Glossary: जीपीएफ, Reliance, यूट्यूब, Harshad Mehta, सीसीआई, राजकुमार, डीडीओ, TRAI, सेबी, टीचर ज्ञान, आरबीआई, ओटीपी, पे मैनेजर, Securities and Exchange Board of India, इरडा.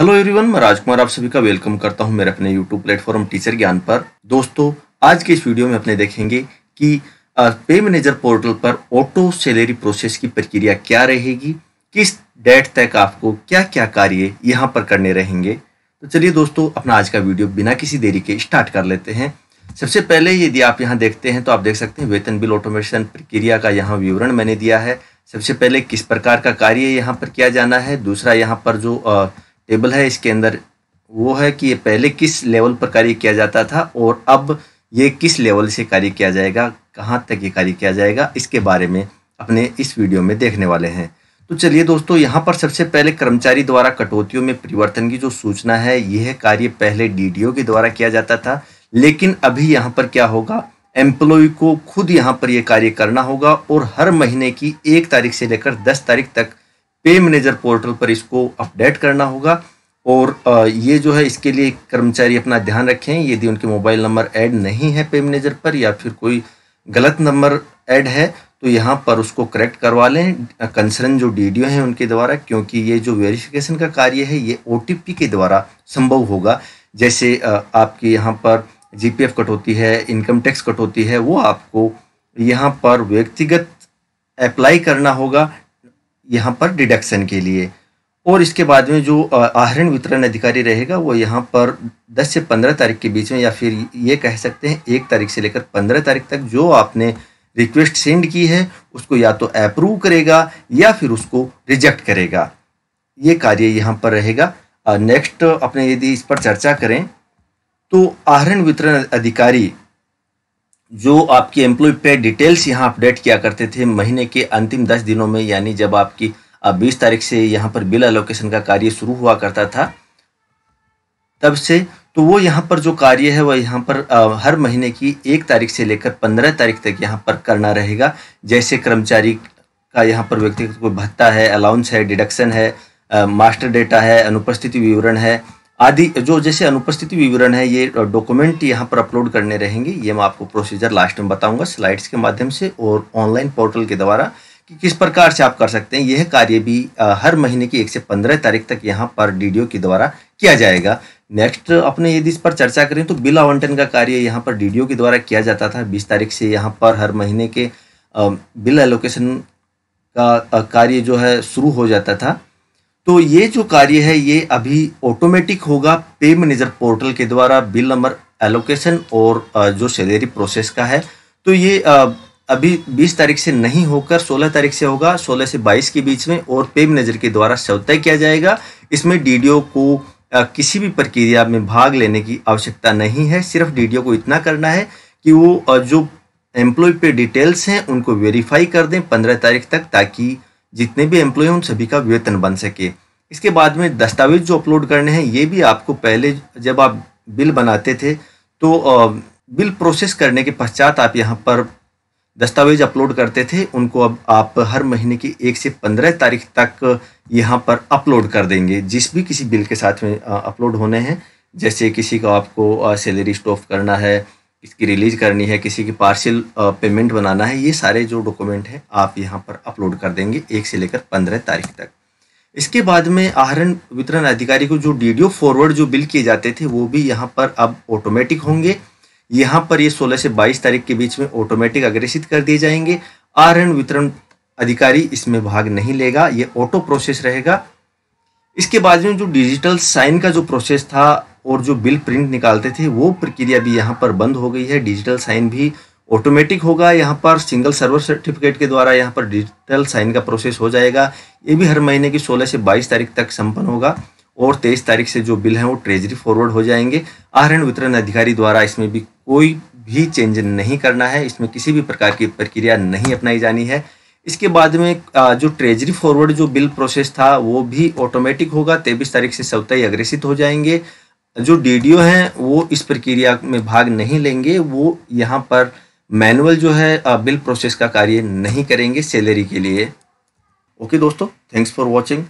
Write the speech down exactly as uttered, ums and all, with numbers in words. Hello everyone, मैं राजकुमार आप सभी का वेलकम करता हूं मेरे अपने यूट्यूब प्लेटफॉर्म टीचर ज्ञान पर। दोस्तों, आज के इस वीडियो में अपने देखेंगे कि पे मैनेजर पोर्टल पर ऑटो सैलरी प्रोसेस की प्रक्रिया क्या रहेगी, किस डेट तक आपको क्या क्या कार्य यहां पर करने रहेंगे। तो चलिए दोस्तों, अपना आज का वीडियो बिना किसी देरी के स्टार्ट कर लेते हैं। सबसे पहले यदि आप यहाँ देखते हैं तो आप देख सकते हैं वेतन बिल ऑटोमेशन प्रक्रिया का यहाँ विवरण मैंने दिया है। सबसे पहले किस प्रकार का कार्य यहाँ पर किया जाना है, दूसरा यहाँ पर जो टेबल है इसके अंदर वो है कि ये पहले किस लेवल पर कार्य किया जाता था और अब ये किस लेवल से कार्य किया जाएगा, कहाँ तक ये कार्य किया जाएगा, इसके बारे में अपने इस वीडियो में देखने वाले हैं। तो चलिए दोस्तों, यहाँ पर सबसे पहले कर्मचारी द्वारा कटौतियों में परिवर्तन की जो सूचना है, यह कार्य पहले डीडीओ के द्वारा किया जाता था, लेकिन अभी यहाँ पर क्या होगा, एम्प्लॉय को खुद यहाँ पर यह कार्य करना होगा और हर महीने की एक तारीख से लेकर दस तारीख तक पे मैनेजर पोर्टल पर इसको अपडेट करना होगा। और ये जो है, इसके लिए कर्मचारी अपना ध्यान रखें, यदि उनके मोबाइल नंबर ऐड नहीं है पे मैनेजर पर या फिर कोई गलत नंबर ऐड है तो यहाँ पर उसको करेक्ट करवा लें कंसर्न जो डीडीओ हैं उनके द्वारा, क्योंकि ये जो वेरिफिकेशन का कार्य है ये ओटीपी के द्वारा संभव होगा। जैसे आपके यहाँ पर जीपीएफ कटौती है, इनकम टैक्स कटौती है, वो आपको यहाँ पर व्यक्तिगत अप्लाई करना होगा यहाँ पर डिडक्शन के लिए। और इसके बाद में जो आहरण वितरण अधिकारी रहेगा वो यहाँ पर दस से पंद्रह तारीख के बीच में, या फिर ये कह सकते हैं एक तारीख से लेकर पंद्रह तारीख तक जो आपने रिक्वेस्ट सेंड की है उसको या तो अप्रूव करेगा या फिर उसको रिजेक्ट करेगा, ये कार्य यहाँ पर रहेगा। नेक्स्ट अपने यदि इस पर चर्चा करें तो आहरण वितरण अधिकारी जो आपके एम्प्लॉय पे डिटेल्स यहाँ अपडेट किया करते थे महीने के अंतिम दस दिनों में, यानी जब आपकी बीस तारीख से यहाँ पर बिल एलोकेशन का कार्य शुरू हुआ करता था तब से, तो वो यहाँ पर जो कार्य है वह यहाँ पर आ, हर महीने की एक तारीख से लेकर पंद्रह तारीख तक यहाँ पर करना रहेगा। जैसे कर्मचारी का यहाँ पर व्यक्तिगत कोई भत्ता है, अलाउंस है, डिडक्शन है, आ, मास्टर डेटा है, अनुपस्थिति विवरण है आदि, जो जैसे अनुपस्थिति विवरण है ये डॉक्यूमेंट यहाँ पर अपलोड करने रहेंगे। ये मैं आपको प्रोसीजर लास्ट में बताऊंगा स्लाइड्स के माध्यम से और ऑनलाइन पोर्टल के द्वारा कि किस प्रकार से आप कर सकते हैं। यह कार्य भी हर महीने की एक से पंद्रह तारीख तक यहाँ पर डीडीओ के द्वारा किया जाएगा। नेक्स्ट अपने यदि इस पर चर्चा करें तो बिल आवंटन का कार्य यहाँ पर डीडीओ के द्वारा किया जाता था। बीस तारीख से यहाँ पर हर महीने के बिल एलोकेशन का कार्य जो है शुरू हो जाता था। तो ये जो कार्य है ये अभी ऑटोमेटिक होगा पे मैनेजर पोर्टल के द्वारा, बिल नंबर एलोकेशन और जो सैलरी प्रोसेस का है। तो ये अभी बीस तारीख से नहीं होकर सोलह तारीख से होगा, सोलह से बाईस के बीच में, और पे मैनेजर के द्वारा स्वतः किया जाएगा। इसमें डीडीओ को किसी भी प्रक्रिया में भाग लेने की आवश्यकता नहीं है, सिर्फ डीडीओ को इतना करना है कि वो जो एम्प्लॉय पे डिटेल्स हैं उनको वेरीफाई कर दें पंद्रह तारीख तक, ताकि जितने भी एम्प्लॉय हैं उन सभी का वेतन बन सके। इसके बाद में दस्तावेज जो अपलोड करने हैं ये भी आपको पहले जब आप बिल बनाते थे तो बिल प्रोसेस करने के पश्चात आप यहाँ पर दस्तावेज अपलोड करते थे, उनको अब आप हर महीने की एक से पंद्रह तारीख तक यहाँ पर अपलोड कर देंगे जिस भी किसी बिल के साथ में अपलोड होने हैं। जैसे किसी का आपको सैलरी स्टॉप करना है, इसकी रिलीज करनी है, किसी की पार्शियल पेमेंट बनाना है, ये सारे जो डॉक्यूमेंट हैं आप यहाँ पर अपलोड कर देंगे एक से लेकर पंद्रह तारीख तक। इसके बाद में आहरण वितरण अधिकारी को जो डीडीओ फॉरवर्ड जो बिल किए जाते थे वो भी यहाँ पर अब ऑटोमेटिक होंगे। यहाँ पर ये सोलह से बाईस तारीख के बीच में ऑटोमेटिक अग्रेषित कर दिए जाएंगे। आहरण वितरण अधिकारी इसमें भाग नहीं लेगा, ये ऑटो प्रोसेस रहेगा। इसके बाद में जो डिजिटल साइन का जो प्रोसेस था और जो बिल प्रिंट निकालते थे वो प्रक्रिया भी यहाँ पर बंद हो गई है। डिजिटल साइन भी ऑटोमेटिक होगा, यहाँ पर सिंगल सर्वर सर्टिफिकेट के द्वारा यहाँ पर डिजिटल साइन का प्रोसेस हो जाएगा। ये भी हर महीने की सोलह से बाईस तारीख तक संपन्न होगा और तेईस तारीख से जो बिल हैं वो ट्रेजरी फॉरवर्ड हो जाएंगे। आहरण वितरण अधिकारी द्वारा इसमें भी कोई भी चेंज नहीं करना है, इसमें किसी भी प्रकार की प्रक्रिया नहीं अपनाई जानी है। इसके बाद में जो ट्रेजरी फॉरवर्ड जो बिल प्रोसेस था वो भी ऑटोमेटिक होगा, तेईस तारीख से स्वतः अग्रेषित हो जाएंगे। जो डीडीओ हैं वो इस प्रक्रिया में भाग नहीं लेंगे, वो यहाँ पर मैनुअल जो है बिल प्रोसेस का कार्य नहीं करेंगे सैलरी के लिए। ओके दोस्तों, थैंक्स फॉर वॉचिंग।